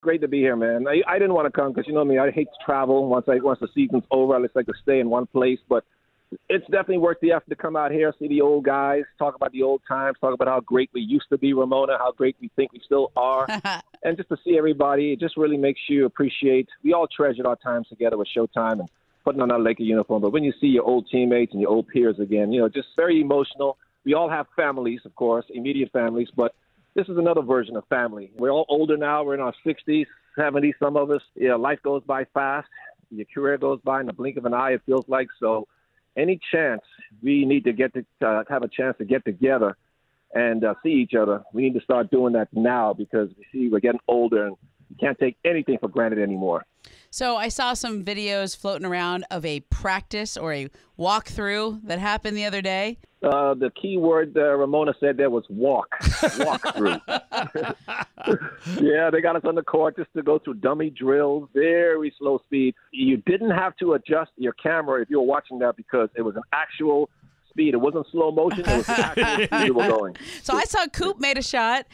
Great to be here, man. I didn't want to come because you know me. I hate to travel. Once the season's over, I just like to stay in one place. But it's definitely worth the effort to come out here, see the old guys, talk about the old times, talk about how great we used to be, Ramona, how great we think we still are. And just to see everybody, it just really makes you appreciate. We all treasured our times together with Showtime and putting on our Laker uniform. But when you see your old teammates and your old peers again, you know, just very emotional. We all have families, of course, immediate families, but this is another version of family. We're all older now. We're in our 60s, 70s, some of us. Yeah, life goes by fast. Your career goes by in the blink of an eye, it feels like. So any chance we need to get to have a chance to get together and see each other, we need to start doing that now because we see we're getting older and you can't take anything for granted anymore. So I saw some videos floating around of a practice or a walkthrough that happened the other day. The key word Ramona said there was walkthrough. Yeah, they got us on the court just to go through dummy drills, very slow speed. You didn't have to adjust your camera if you were watching that because it was an actual speed. It wasn't slow motion. It was actual speed we were going. So I saw Coop made a shot.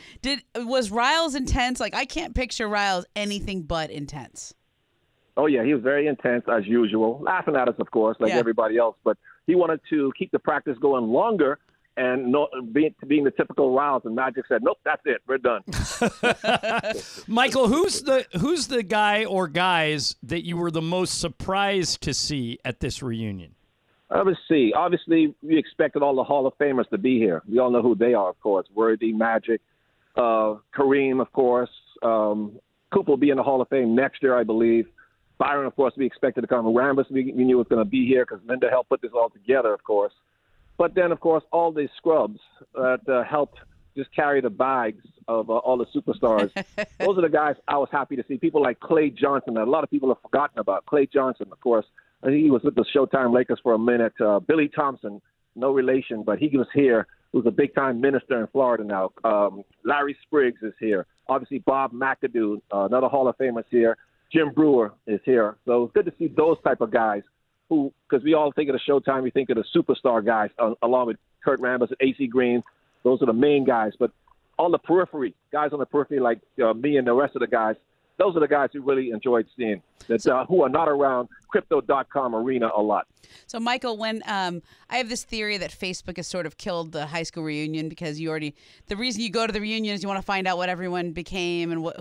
Was Riles intense? Like, I can't picture Riles anything but intense. Oh, yeah, he was very intense, as usual, laughing at us, of course, like everybody else. But he wanted to keep the practice going longer and being the typical Riles. And Magic said, nope, that's it. We're done. Michael, who's the guy or guys that you were the most surprised to see at this reunion? Let's see. Obviously, we expected all the Hall of Famers to be here. We all know who they are, of course. Worthy, Magic, Kareem, of course. Coop will be in the Hall of Fame next year, I believe. Byron, of course, we expected to come. Rambis, we knew was going to be here because Linda helped put this all together, of course. But then, of course, all these scrubs that helped just carry the bags of all the superstars. Those are the guys I was happy to see. People like Clay Johnson that a lot of people have forgotten about. Clay Johnson, of course, I think he was with the Showtime Lakers for a minute. Billy Thompson, no relation, but he was here. Who's a big-time minister in Florida now. Larry Spriggs is here. Obviously, Bob McAdoo, another Hall of Famer, is here. Jim Brewer is here. So it's good to see those type of guys who, because we all think of the Showtime, we think of the superstar guys, along with Kurt Rambis and A.C. Green. Those are the main guys. But on the periphery, guys on the periphery like me and the rest of the guys, those are the guys who really enjoyed seeing that, who are not around Crypto.com Arena a lot. So, Michael, when I have this theory that Facebook has sort of killed the high school reunion because the reason you go to the reunion is you want to find out what everyone became and what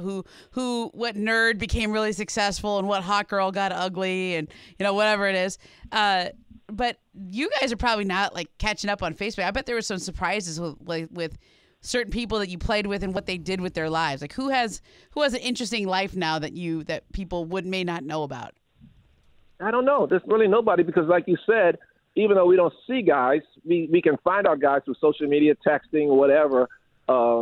nerd became really successful and what hot girl got ugly and, you know, whatever it is. But you guys are probably not, like, catching up on Facebook. I bet there were some surprises with certain people that you played with and what they did with their lives. Like who has an interesting life now that people may not know about? I don't know. There's really nobody because like you said, even though we don't see guys, we can find our guys through social media, texting, whatever,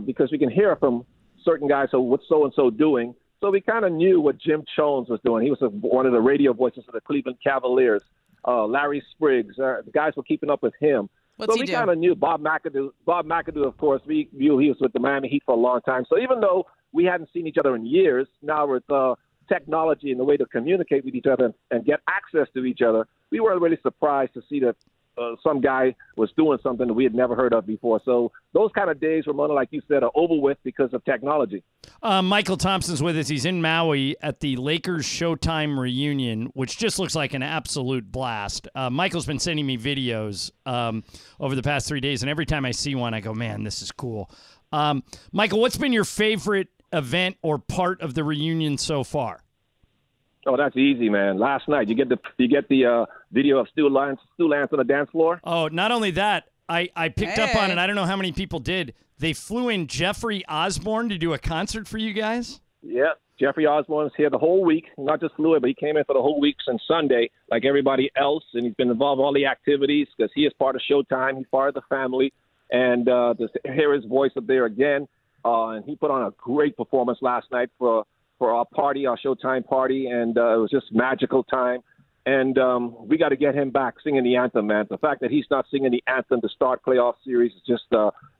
because we can hear from certain guys what's so-and-so doing. So we kind of knew what Jim Chones was doing. He was one of the radio voices of the Cleveland Cavaliers. Larry Spriggs, the guys were keeping up with him. What's so we kind of knew Bob McAdoo, of course, we knew he was with the Miami Heat for a long time. So even though we hadn't seen each other in years, now with technology and the way to communicate with each other and get access to each other, we were really surprised to see that some guy was doing something that we had never heard of before. So those kind of days, Ramona, like you said, are over with because of technology. Michael Thompson's with us. He's in Maui at the Lakers Showtime reunion, which just looks like an absolute blast. Michael's been sending me videos over the past 3 days, and every time I see one, I go, man, this is cool. Michael, what's been your favorite event or part of the reunion so far? Oh, that's easy, man. Last night, you get the video of Stu Lance on the dance floor. Oh, not only that, I picked up on it. I don't know how many people did. They flew in Jeffrey Osborne to do a concert for you guys. Yeah, Jeffrey Osborne's here the whole week. Not just flew in, but he came in for the whole week since Sunday, like everybody else, and he's been involved in all the activities because he is part of Showtime. He's part of the family, and just hear his voice up there again. And he put on a great performance last night for our party, our Showtime party, and it was just magical time. And we got to get him back singing the anthem, man. The fact that he's not singing the anthem to start playoff series is just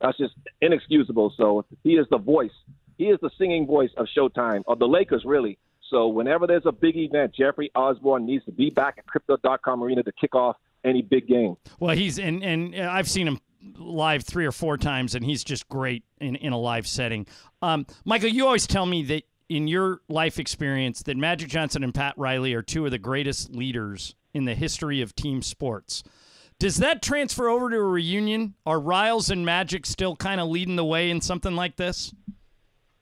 that's just inexcusable. So he is the voice. He is the singing voice of Showtime, of the Lakers, really. So whenever there's a big event, Jeffrey Osborne needs to be back at Crypto.com Arena to kick off any big game. Well, he's and I've seen him live 3 or 4 times, and he's just great in a live setting. Michael, you always tell me that in your life experience that Magic Johnson and Pat Riley are two of the greatest leaders in the history of team sports. Does that transfer over to a reunion? Are Riles and Magic still kind of leading the way in something like this?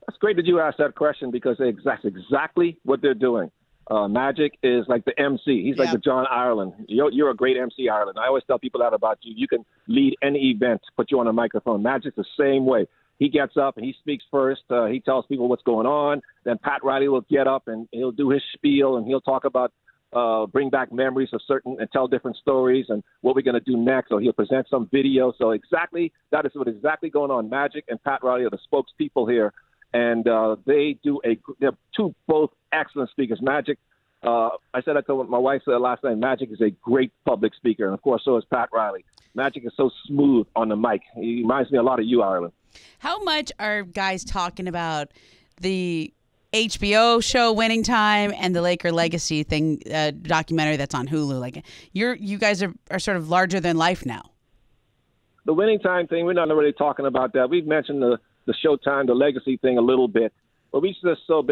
That's great that you asked that question because that's exactly what they're doing. Magic is like the MC. He's like the John Ireland. You're a great MC, Ireland. I always tell people that about you. You can lead any event, put you on a microphone. Magic's the same way. He gets up and he speaks first. He tells people what's going on. Then Pat Riley will get up and he'll do his spiel and he'll talk about bring back memories of certain and tell different stories and what we're going to do next. Or he'll present some video. So exactly that is what exactly going on. Magic and Pat Riley are the spokespeople here. And they're two both excellent speakers. Magic, I said I told my wife last night, Magic is a great public speaker. And, of course, so is Pat Riley. Magic is so smooth on the mic. He reminds me a lot of you, Ireland. How much are guys talking about the HBO show Winning Time and the Laker Legacy thing documentary that's on Hulu? Like, you guys are sort of larger than life now. The Winning Time thing, we're not really talking about that. We've mentioned the Showtime, the Legacy thing a little bit. But we've just so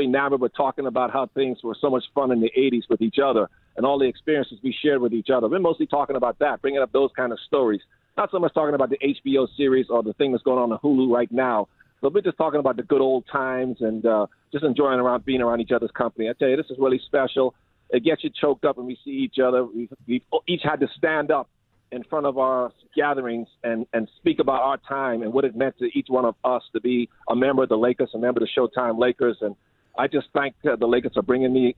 enamored with talking about how things were so much fun in the 80s with each other and all the experiences we shared with each other. We're mostly talking about that, bringing up those kind of stories. Not so much talking about the HBO series or the thing that's going on Hulu right now. But we're just talking about the good old times and just enjoying being around each other's company. I tell you, this is really special. It gets you choked up when we see each other. We've each had to stand up in front of our gatherings and speak about our time and what it meant to each one of us to be a member of the Lakers, a member of the Showtime Lakers. And I just thank the Lakers for bringing me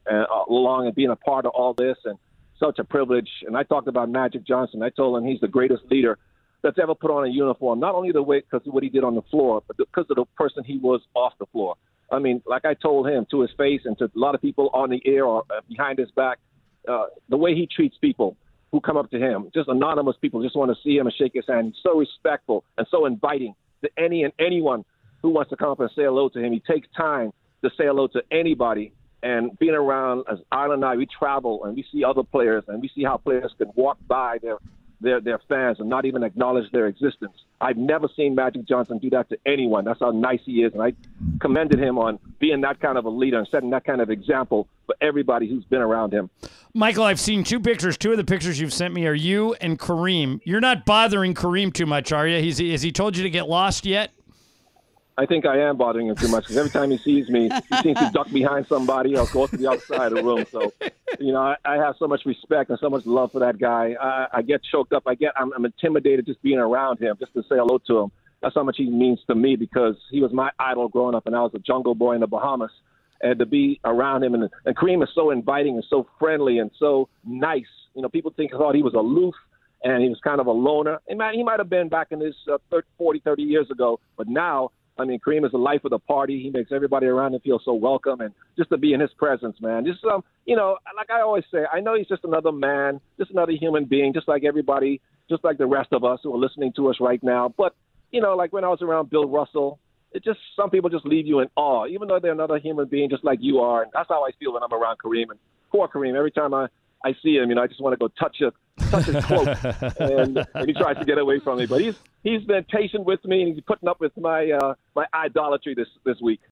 along and being a part of all this, and such a privilege. And I talked about Magic Johnson. I told him he's the greatest leader that's ever put on a uniform, not only the way because of what he did on the floor, but because of the person he was off the floor. I mean, like I told him to his face and to a lot of people on the air or behind his back, the way he treats people who come up to him, just anonymous people just want to see him and shake his hand. He's so respectful and so inviting to anyone who wants to come up and say hello to him. He takes time to say hello to anybody. And being around, as Ireland and I, we travel and we see other players and we see how players can walk by their fans and not even acknowledge their existence. I've never seen Magic Johnson do that to anyone. That's how nice he is. And I commended him on being that kind of a leader and setting that kind of example for everybody who's been around him. Michael, I've seen two pictures. Two of the pictures you've sent me are you and Kareem. You're not bothering Kareem too much, are you? Has he told you to get lost yet? I think I am bothering him too much because every time he sees me, he seems to duck behind somebody or go to the outside of the room. So, you know, I have so much respect and so much love for that guy. I get choked up. I'm intimidated just being around him, just to say hello to him. That's how much he means to me because he was my idol growing up, and I was a jungle boy in the Bahamas. And to be around him, and Kareem is so inviting and so friendly and so nice. You know, people thought he was aloof. And he was kind of a loner. He might have been back in his 30 years ago. But now, I mean, Kareem is the life of the party. He makes everybody around him feel so welcome. And just to be in his presence, man, just, you know, like I always say, I know he's just another man, just another human being, just like everybody, just like the rest of us who are listening to us right now. But, you know, like when I was around Bill Russell, it just some people just leave you in awe, even though they're another human being just like you are. And that's how I feel when I'm around Kareem. And poor Kareem, every time I see him, you know, I just want to go touch his throat, and he tries to get away from me. But he's been patient with me, and he's putting up with my idolatry this week.